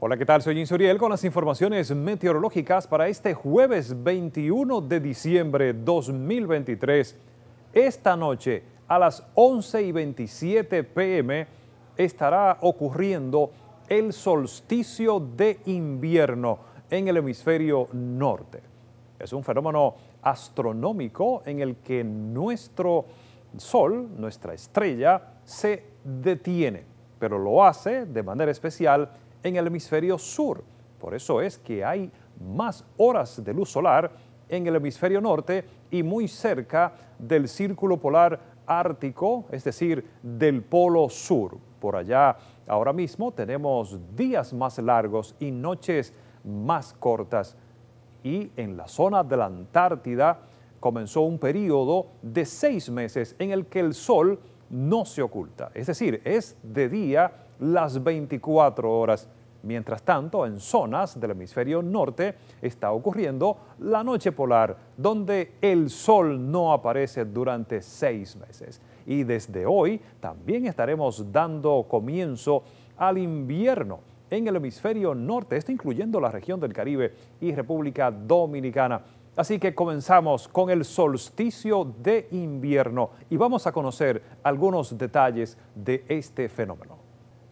Hola, ¿qué tal? Soy Jean Suriel con las informaciones meteorológicas para este jueves 21 de diciembre 2023. Esta noche, a las 11:27 p.m., estará ocurriendo el solsticio de invierno en el hemisferio norte. Es un fenómeno astronómico en el que nuestro sol, nuestra estrella, se detiene, pero lo hace de manera especial en el hemisferio sur. Por eso es que hay más horas de luz solar en el hemisferio norte y muy cerca del círculo polar ártico, es decir, del polo sur. Por allá ahora mismo tenemos días más largos y noches más cortas. Y en la zona de la Antártida comenzó un periodo de 6 meses en el que el sol no se oculta, es decir, es de día las 24 horas. Mientras tanto, en zonas del hemisferio norte está ocurriendo la noche polar, donde el sol no aparece durante 6 meses. Y desde hoy también estaremos dando comienzo al invierno en el hemisferio norte, esto incluyendo la región del Caribe y República Dominicana. Así que comenzamos con el solsticio de invierno y vamos a conocer algunos detalles de este fenómeno.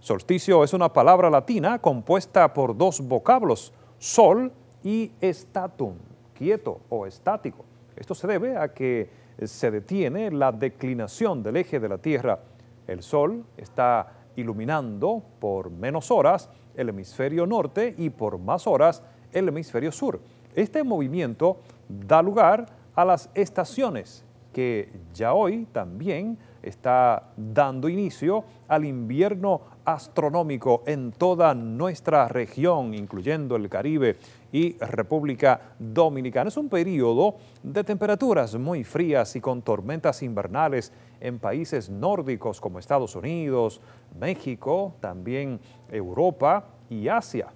Solsticio es una palabra latina compuesta por 2 vocablos, sol y statum, quieto o estático. Esto se debe a que se detiene la declinación del eje de la Tierra. El sol está iluminando por menos horas el hemisferio norte y por más horas el hemisferio sur. Este movimiento da lugar a las estaciones, que ya hoy también está dando inicio al invierno astronómico en toda nuestra región, incluyendo el Caribe y República Dominicana. Es un periodo de temperaturas muy frías y con tormentas invernales en países nórdicos como Estados Unidos, México, también Europa y Asia.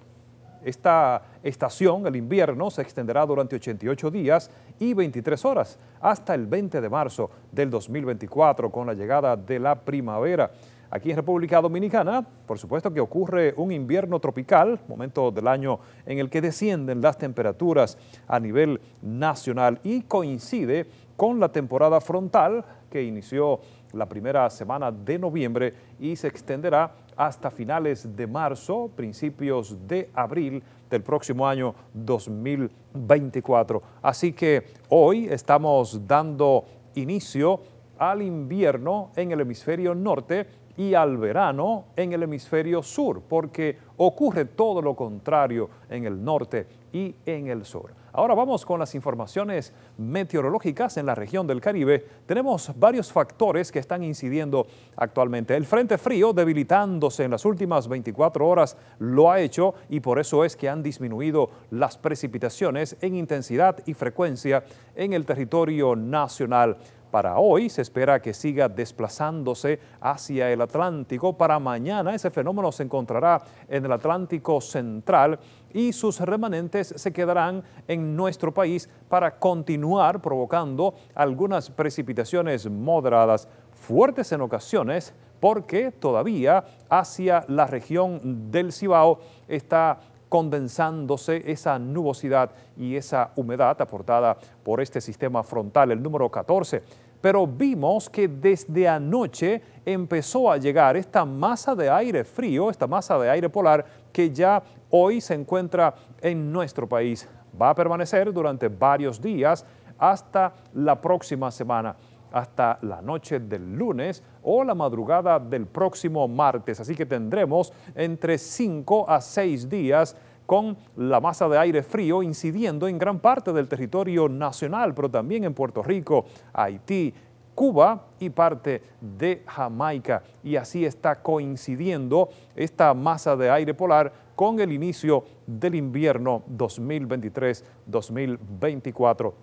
Esta estación, el invierno, se extenderá durante 88 días y 23 horas hasta el 20 de marzo del 2024 con la llegada de la primavera. Aquí en República Dominicana, por supuesto que ocurre un invierno tropical, momento del año en el que descienden las temperaturas a nivel nacional y coincide con la temporada frontal que inició la primera semana de noviembre y se extenderá hasta finales de marzo, principios de abril del próximo año 2024. Así que hoy estamos dando inicio al invierno en el hemisferio norte y al verano en el hemisferio sur, porque ocurre todo lo contrario en el norte y en el sur. Ahora vamos con las informaciones meteorológicas en la región del Caribe. Tenemos varios factores que están incidiendo actualmente. El frente frío, debilitándose en las últimas 24 horas, lo ha hecho y por eso es que han disminuido las precipitaciones en intensidad y frecuencia en el territorio nacional. Para hoy se espera que siga desplazándose hacia el Atlántico. Para mañana ese fenómeno se encontrará en el Atlántico Central y sus remanentes se quedarán en nuestro país para continuar provocando algunas precipitaciones moderadas, fuertes en ocasiones, porque todavía hacia la región del Cibao está condensándose esa nubosidad y esa humedad aportada por este sistema frontal, el número 14. Pero vimos que desde anoche empezó a llegar esta masa de aire frío, esta masa de aire polar, que ya hoy se encuentra en nuestro país. Va a permanecer durante varios días hasta la próxima semana, hasta la noche del lunes o la madrugada del próximo martes. Así que tendremos entre 5 a 6 días con la masa de aire frío incidiendo en gran parte del territorio nacional, pero también en Puerto Rico, Haití, Cuba y parte de Jamaica. Y así está coincidiendo esta masa de aire polar con el inicio del invierno 2023-2024.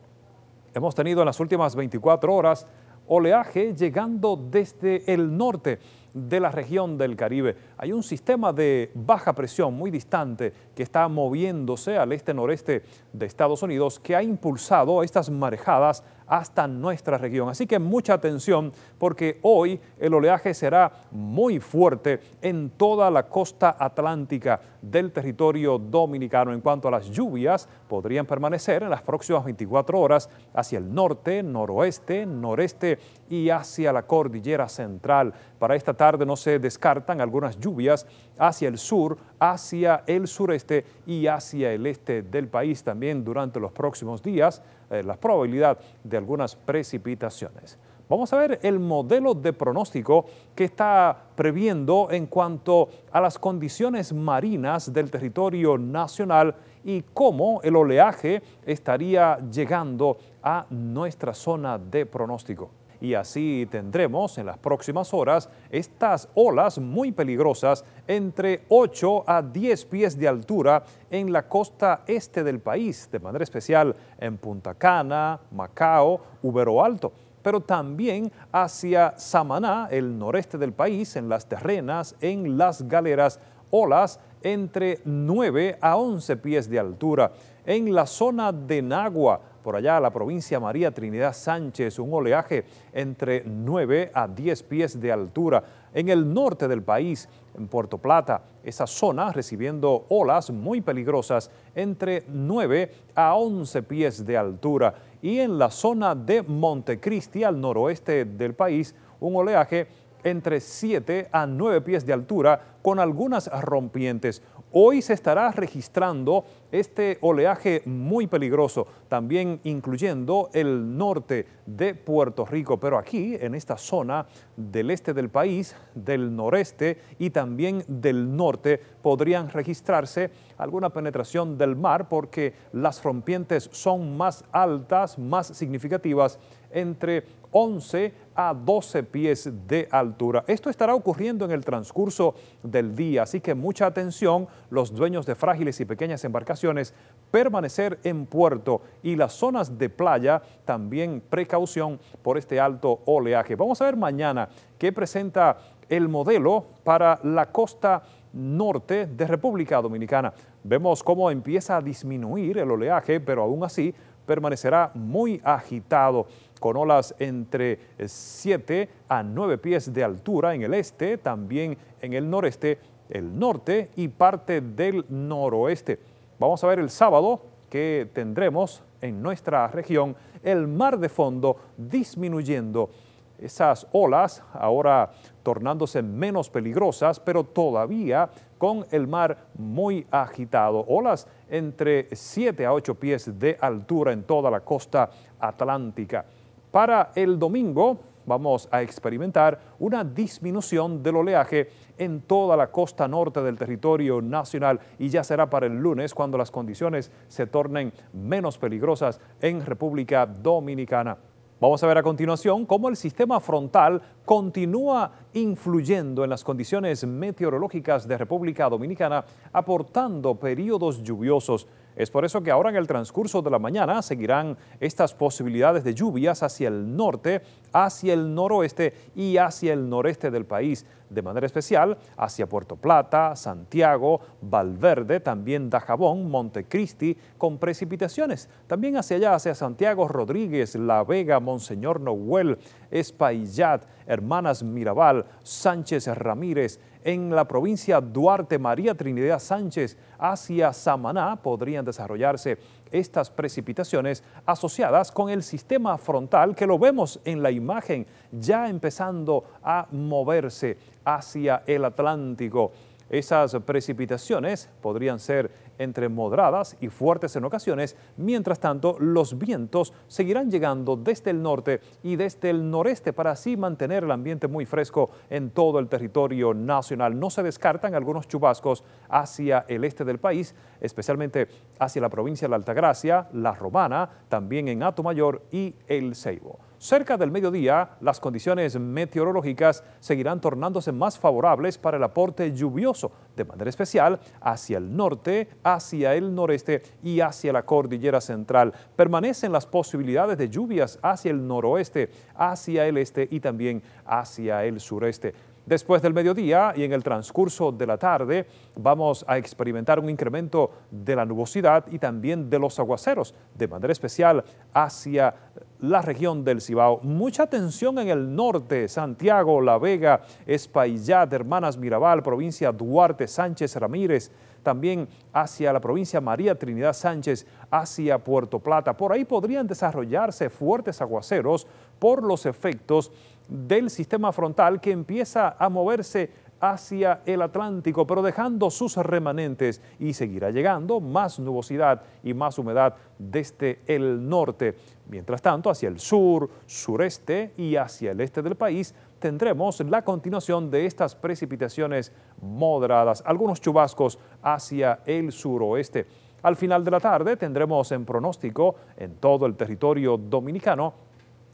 Hemos tenido en las últimas 24 horas oleaje llegando desde el norte de la región del Caribe. Hay un sistema de baja presión muy distante que está moviéndose al este-noreste de Estados Unidos que ha impulsado estas marejadas hasta nuestra región. Así que mucha atención porque hoy el oleaje será muy fuerte en toda la costa atlántica del territorio dominicano. En cuanto a las lluvias, podrían permanecer en las próximas 24 horas hacia el norte, noroeste, noreste y hacia la cordillera central. Para esta tarde no se descartan algunas lluvias hacia el sur, hacia el sureste y hacia el este del país. También durante los próximos días, la probabilidad de algunas precipitaciones. Vamos a ver el modelo de pronóstico que está previendo en cuanto a las condiciones marinas del territorio nacional y cómo el oleaje estaría llegando a nuestra zona de pronóstico. Y así tendremos en las próximas horas estas olas muy peligrosas entre 8 a 10 pies de altura en la costa este del país, de manera especial en Punta Cana, Macao, Uvero Alto, pero también hacia Samaná, el noreste del país, en Las Terrenas, en Las Galeras, olas entre 9 a 11 pies de altura. En la zona de Nagua, por allá la provincia María Trinidad Sánchez, un oleaje entre 9 a 10 pies de altura. En el norte del país, en Puerto Plata, esa zona recibiendo olas muy peligrosas entre 9 a 11 pies de altura. Y en la zona de Montecristi, al noroeste del país, un oleaje entre 7 a 9 pies de altura con algunas rompientes. Hoy se estará registrando este oleaje muy peligroso, también incluyendo el norte de Puerto Rico, pero aquí en esta zona del este del país, del noreste y también del norte podrían registrarse alguna penetración del mar porque las rompientes son más altas, más significativas, entre 11 a 12 pies de altura. Esto estará ocurriendo en el transcurso del día, así que mucha atención los dueños de frágiles y pequeñas embarcaciones, permanecer en puerto y las zonas de playa también precaución por este alto oleaje. Vamos a ver mañana qué presenta el modelo para la costa norte de República Dominicana. Vemos cómo empieza a disminuir el oleaje, pero aún así permanecerá muy agitado, con olas entre 7 a 9 pies de altura en el este, también en el noreste, el norte y parte del noroeste. Vamos a ver el sábado que tendremos en nuestra región el mar de fondo disminuyendo. Esas olas ahora tornándose menos peligrosas, pero todavía con el mar muy agitado. Olas entre 7 a 8 pies de altura en toda la costa atlántica. Para el domingo vamos a experimentar una disminución del oleaje en toda la costa norte del territorio nacional y ya será para el lunes cuando las condiciones se tornen menos peligrosas en República Dominicana. Vamos a ver a continuación cómo el sistema frontal continúa influyendo en las condiciones meteorológicas de República Dominicana, aportando periodos lluviosos. Es por eso que ahora en el transcurso de la mañana seguirán estas posibilidades de lluvias hacia el norte, hacia el noroeste y hacia el noreste del país, de manera especial hacia Puerto Plata, Santiago, Valverde, también Dajabón, Montecristi, con precipitaciones. También hacia allá, hacia Santiago Rodríguez, La Vega, Monseñor Nouel, Espaillat, Hermanas Mirabal, Sánchez Ramírez. En la provincia Duarte, María Trinidad Sánchez, hacia Samaná podrían desarrollarse estas precipitaciones asociadas con el sistema frontal que lo vemos en la imagen ya empezando a moverse hacia el Atlántico. Esas precipitaciones podrían ser entre moderadas y fuertes en ocasiones, mientras tanto los vientos seguirán llegando desde el norte y desde el noreste para así mantener el ambiente muy fresco en todo el territorio nacional. No se descartan algunos chubascos hacia el este del país, especialmente hacia la provincia de la Altagracia, la Romana, también en Atomayor y el Ceibo. Cerca del mediodía, las condiciones meteorológicas seguirán tornándose más favorables para el aporte lluvioso, de manera especial hacia el norte, hacia el noreste y hacia la cordillera central. Permanecen las posibilidades de lluvias hacia el noroeste, hacia el este y también hacia el sureste. Después del mediodía y en el transcurso de la tarde vamos a experimentar un incremento de la nubosidad y también de los aguaceros, de manera especial hacia la región del Cibao. Mucha atención en el norte, Santiago, La Vega, Espaillat, Hermanas Mirabal, provincia Duarte, Sánchez Ramírez, también hacia la provincia María Trinidad Sánchez, hacia Puerto Plata. Por ahí podrían desarrollarse fuertes aguaceros por los efectos del sistema frontal que empieza a moverse hacia el Atlántico, pero dejando sus remanentes, y seguirá llegando más nubosidad y más humedad desde el norte. Mientras tanto, hacia el sur, sureste y hacia el este del país tendremos la continuación de estas precipitaciones moderadas, algunos chubascos hacia el suroeste. Al final de la tarde tendremos en pronóstico en todo el territorio dominicano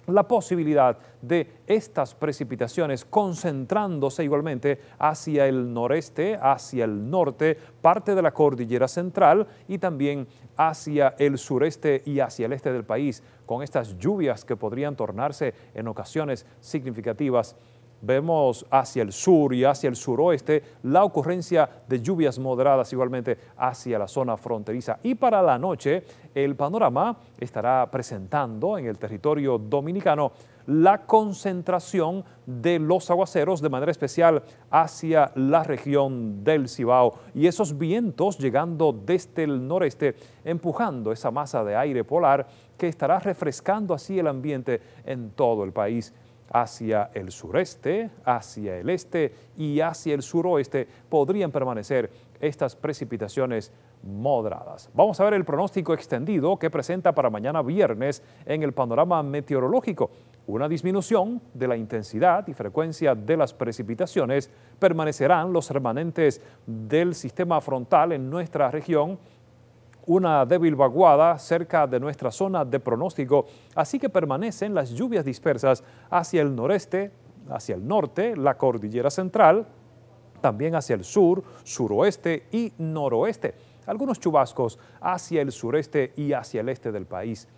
la posibilidad de estas precipitaciones concentrándose igualmente hacia el noreste, hacia el norte, parte de la cordillera central y también hacia el sureste y hacia el este del país, con estas lluvias que podrían tornarse en ocasiones significativas. Vemos hacia el sur y hacia el suroeste la ocurrencia de lluvias moderadas igualmente hacia la zona fronteriza. Y para la noche, el panorama estará presentando en el territorio dominicano la concentración de los aguaceros, de manera especial hacia la región del Cibao. Y esos vientos llegando desde el noreste, empujando esa masa de aire polar que estará refrescando así el ambiente en todo el país. Hacia el sureste, hacia el este y hacia el suroeste podrían permanecer estas precipitaciones moderadas. Vamos a ver el pronóstico extendido que presenta para mañana viernes en el panorama meteorológico. Una disminución de la intensidad y frecuencia de las precipitaciones. Permanecerán los remanentes del sistema frontal en nuestra región. Una débil vaguada cerca de nuestra zona de pronóstico, así que permanecen las lluvias dispersas hacia el noreste, hacia el norte, la cordillera central, también hacia el sur, suroeste y noroeste. Algunos chubascos hacia el sureste y hacia el este del país.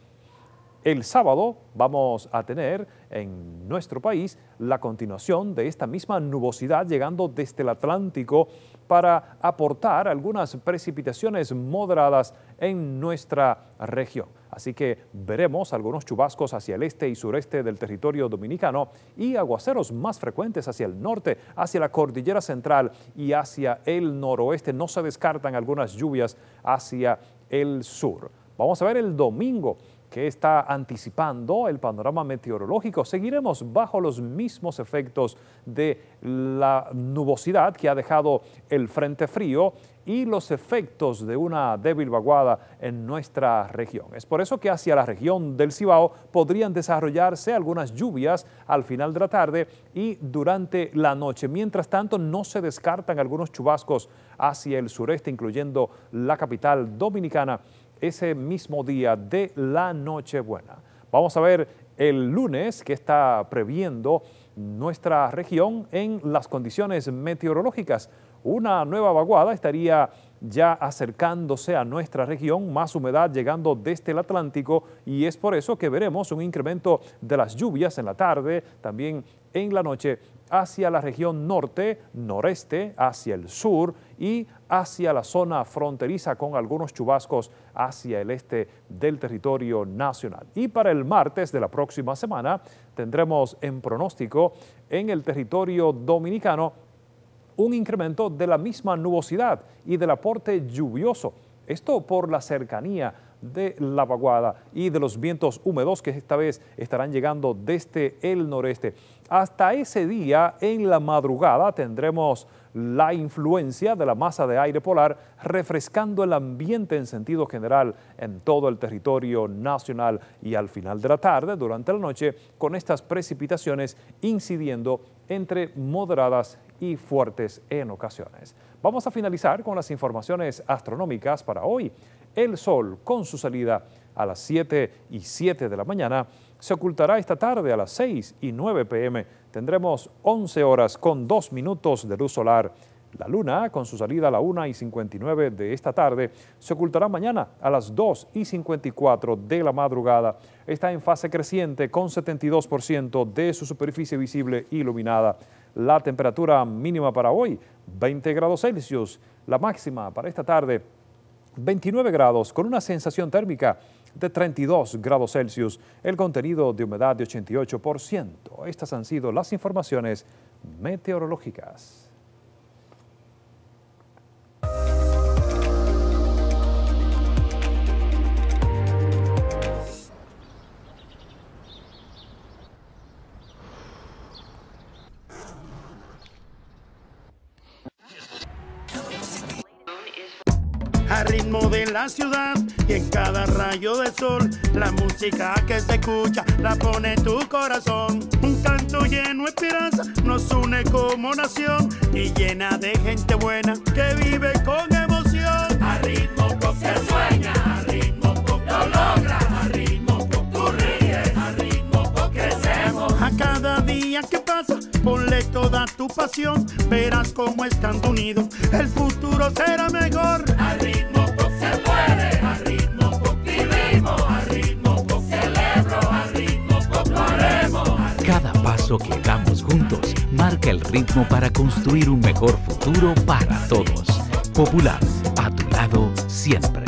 El sábado vamos a tener en nuestro país la continuación de esta misma nubosidad llegando desde el Atlántico para aportar algunas precipitaciones moderadas en nuestra región. Así que veremos algunos chubascos hacia el este y sureste del territorio dominicano y aguaceros más frecuentes hacia el norte, hacia la cordillera central y hacia el noroeste. No se descartan algunas lluvias hacia el sur. Vamos a ver el domingo que está anticipando el panorama meteorológico. Seguiremos bajo los mismos efectos de la nubosidad que ha dejado el frente frío y los efectos de una débil vaguada en nuestra región. Es por eso que hacia la región del Cibao podrían desarrollarse algunas lluvias al final de la tarde y durante la noche. Mientras tanto, no se descartan algunos chubascos hacia el sureste, incluyendo la capital dominicana, ese mismo día de la Nochebuena. Vamos a ver el lunes que está previendo nuestra región en las condiciones meteorológicas. Una nueva vaguada estaría ya acercándose a nuestra región, más humedad llegando desde el Atlántico, y es por eso que veremos un incremento de las lluvias en la tarde, también en la noche, hacia la región norte, noreste, hacia el sur y hacia la zona fronteriza con algunos chubascos hacia el este del territorio nacional. Y para el martes de la próxima semana tendremos en pronóstico en el territorio dominicano un incremento de la misma nubosidad y del aporte lluvioso. Esto por la cercanía de la vaguada y de los vientos húmedos que esta vez estarán llegando desde el noreste. Hasta ese día, en la madrugada, tendremos la influencia de la masa de aire polar refrescando el ambiente en sentido general en todo el territorio nacional, y al final de la tarde, durante la noche, con estas precipitaciones incidiendo entre moderadas y fuertes en ocasiones. Vamos a finalizar con las informaciones astronómicas para hoy. El sol, con su salida a las 7:07 de la mañana, se ocultará esta tarde a las 6:09 p.m. Tendremos 11:02 de luz solar. La luna, con su salida a la 1:59 de esta tarde, se ocultará mañana a las 2:54 de la madrugada. Está en fase creciente con 72% de su superficie visible iluminada. La temperatura mínima para hoy, 20 grados Celsius. La máxima para esta tarde, 29 grados, con una sensación térmica de 32 grados Celsius, el contenido de humedad de 88%. Estas han sido las informaciones meteorológicas. Al ritmo de la ciudad y en cada rayo del sol, la música que se escucha la pone tu corazón. Un canto lleno de esperanza nos une como nación y llena de gente buena que vive con emoción. Al ritmo con que sueña, al ritmo con que lo logra, al ritmo con que ríes, al ritmo con que crecemos. A cada día que pasa, ponle toda tu pasión, verás cómo estando unidos el futuro será mejor. Al ritmo pop se puede, al ritmo pop vivimos, al ritmo pop celebro, al ritmo pop lo haremos. Cada paso que damos juntos marca el ritmo para construir un mejor futuro para todos. Popular, a tu lado siempre.